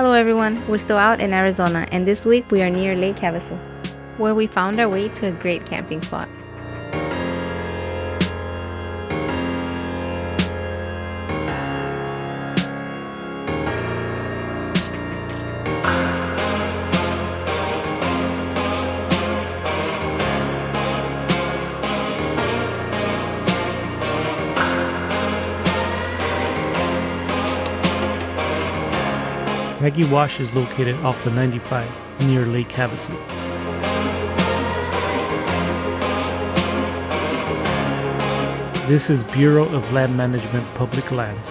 Hello everyone, we're still out in Arizona and this week we are near Lake Havasu, where we found our way to a great camping spot. Craggy Wash is located off the 95 near Lake Havasu. This is Bureau of Land Management public lands.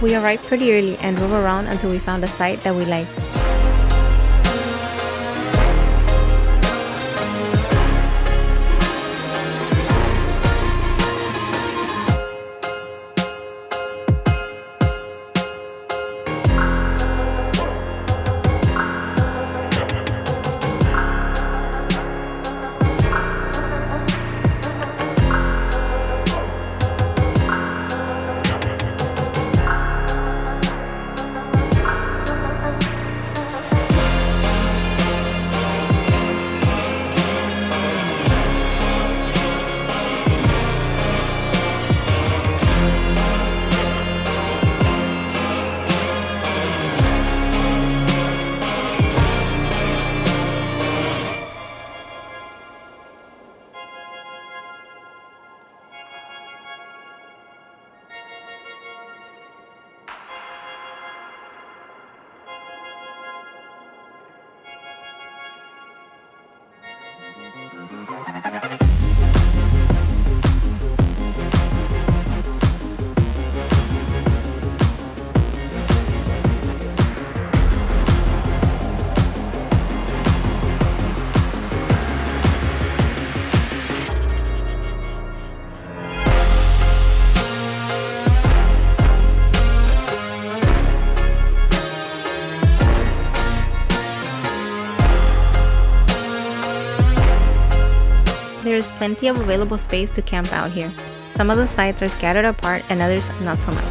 We arrived pretty early and drove around until we found a site that we liked. There is plenty of available space to camp out here. Some of the sites are scattered apart and others not so much.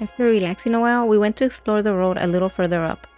After relaxing a while, we went to explore the road a little further up.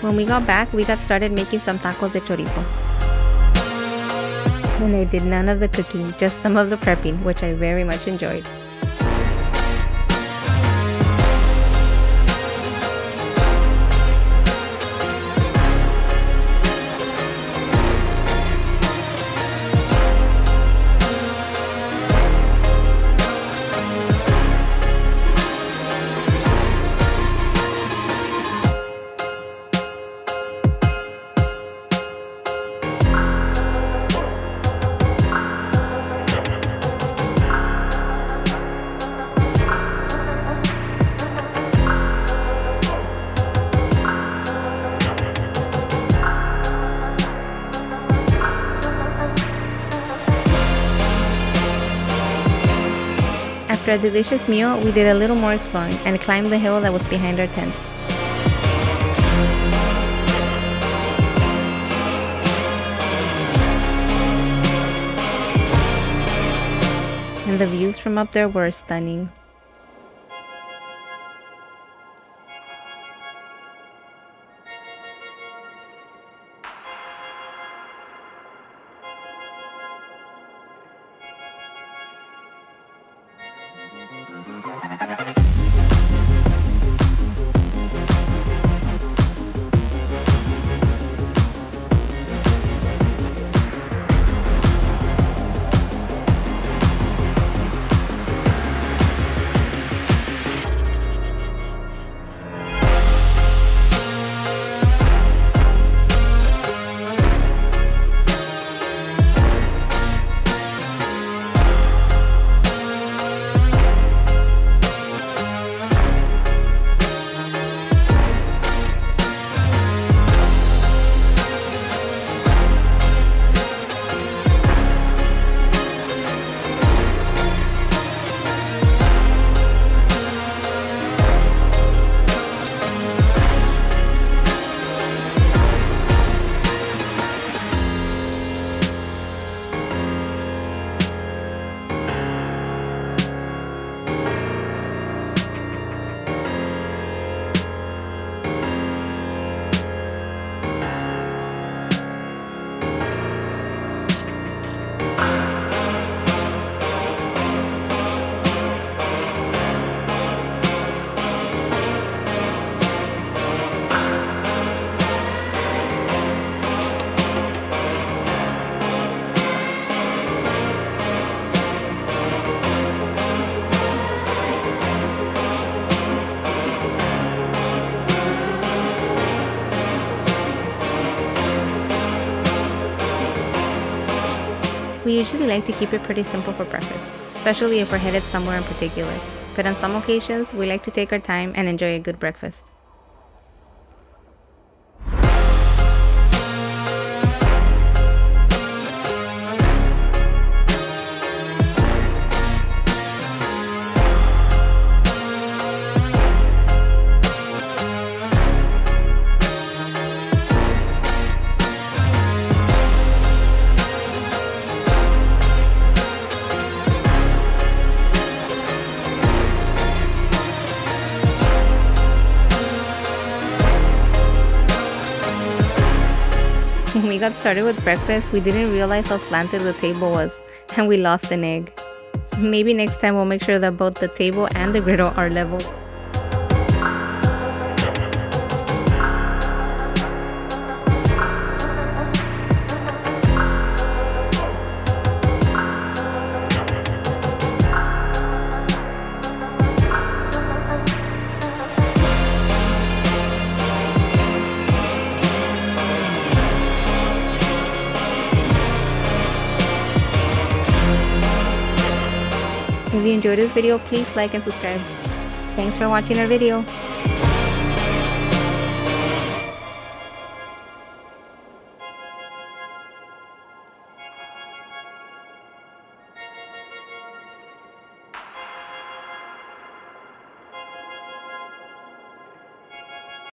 When we got back, we got started making some tacos de chorizo. And I did none of the cooking, just some of the prepping, which I very much enjoyed. After a delicious meal, we did a little more exploring and climbed the hill that was behind our tent. And the views from up there were stunning. We usually like to keep it pretty simple for breakfast, especially if we're headed somewhere in particular, but on some occasions we like to take our time and enjoy a good breakfast. When we got started with breakfast, we didn't realize how slanted the table was, and we lost an egg. Maybe next time we'll make sure that both the table and the griddle are level. If you enjoyed this video, please like and subscribe. Thanks for watching our video.